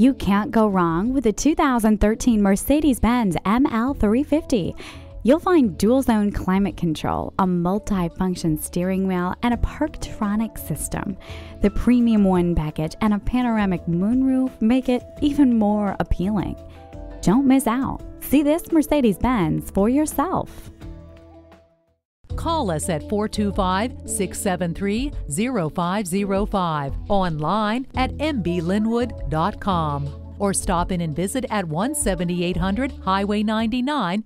You can't go wrong with the 2013 Mercedes-Benz ML350. You'll find dual-zone climate control, a multi-function steering wheel, and a Parktronic system. The Premium One package and a panoramic moonroof make it even more appealing. Don't miss out. See this Mercedes-Benz for yourself. Call us at 425-673-0505, online at mblynwood.com, or stop in and visit at 17800 Highway 99,